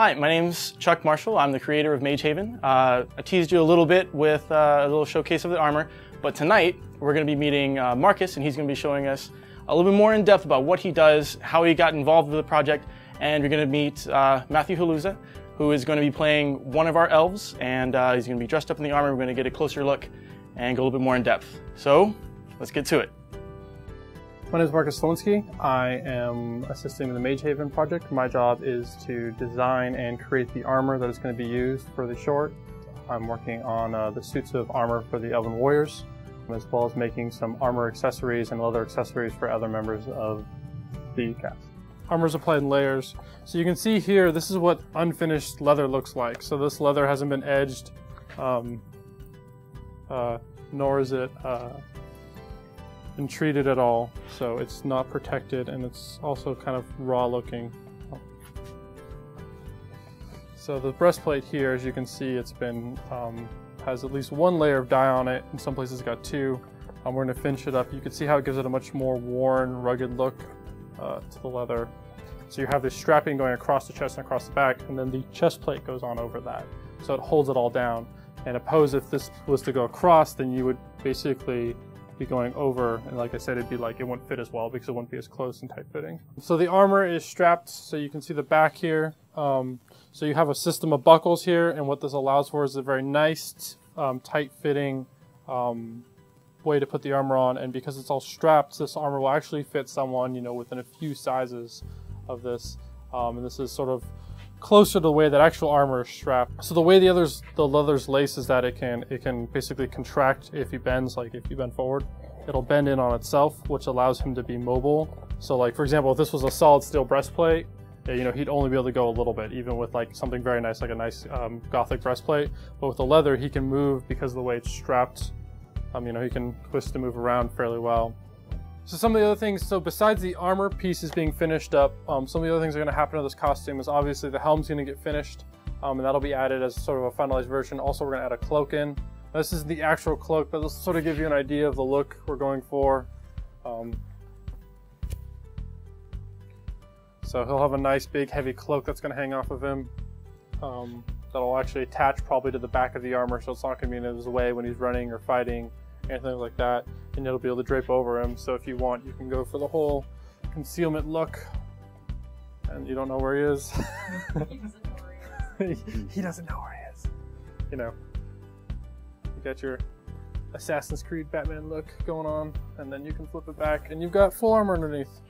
Hi, my name's Chuck Marshall. I'm the creator of Magehaven. I teased you a little bit with a little showcase of the armor, but tonight we're going to be meeting Marcus, and he's going to be showing us a little bit more in depth about what he does, how he got involved with the project, and you're going to meet Matthew Haluza, who is going to be playing one of our elves, and he's going to be dressed up in the armor. We're going to get a closer look and go a little bit more in depth. So let's get to it. My name is Marcus Slawinski. I am assisting in the Magehaven project. My job is to design and create the armor that is going to be used for the short. I'm working on the suits of armor for the Elven Warriors, as well as making some armor accessories and leather accessories for other members of the cast. Armor is applied in layers. So you can see here, this is what unfinished leather looks like. So this leather hasn't been edged, nor is it been treated at all, so it's not protected, and it's also kind of raw looking. So the breastplate here, as you can see, it's been has at least one layer of dye on it. In some places it's got two. We're going to finish it up. You can see how it gives it a much more worn, rugged look to the leather. So you have this strapping going across the chest and across the back, and then the chest plate goes on over that, so it holds it all down. And opposed, if this was to go across, then you would basically be going over, and like I said, it'd be like it wouldn't fit as well because it wouldn't be as close and tight fitting. So the armor is strapped, so you can see the back here. So you have a system of buckles here, and what this allows for is a very nice, tight fitting way to put the armor on. And because it's all strapped, this armor will actually fit someone, you know, within a few sizes of this. And this is sort of closer to the way that actual armor is strapped. So the way the leather's lace is that it can basically contract if he bends. Like if you bend forward, it'll bend in on itself, which allows him to be mobile. So like, for example, if this was a solid steel breastplate, you know, he'd only be able to go a little bit, even with like something very nice, like a nice Gothic breastplate. But with the leather, he can move because of the way it's strapped. You know, he can twist and move around fairly well. So some of the other things, so besides the armor pieces being finished up, some of the other things that are going to happen to this costume is obviously the helm's going to get finished, and that'll be added as sort of a finalized version. Also, we're going to add a cloak in. Now, this is the actual cloak, but this will sort of give you an idea of the look we're going for. So he'll have a nice big heavy cloak that's going to hang off of him. That'll actually attach probably to the back of the armor, so it's not going to be in his way when he's running or fighting, anything like that. And it'll be able to drape over him. So if you want, you can go for the whole concealment look, and you don't know where he is. He doesn't know where he is. He doesn't know where he is. You know, you got your Assassin's Creed Batman look going on, and then you can flip it back, and you've got full armor underneath.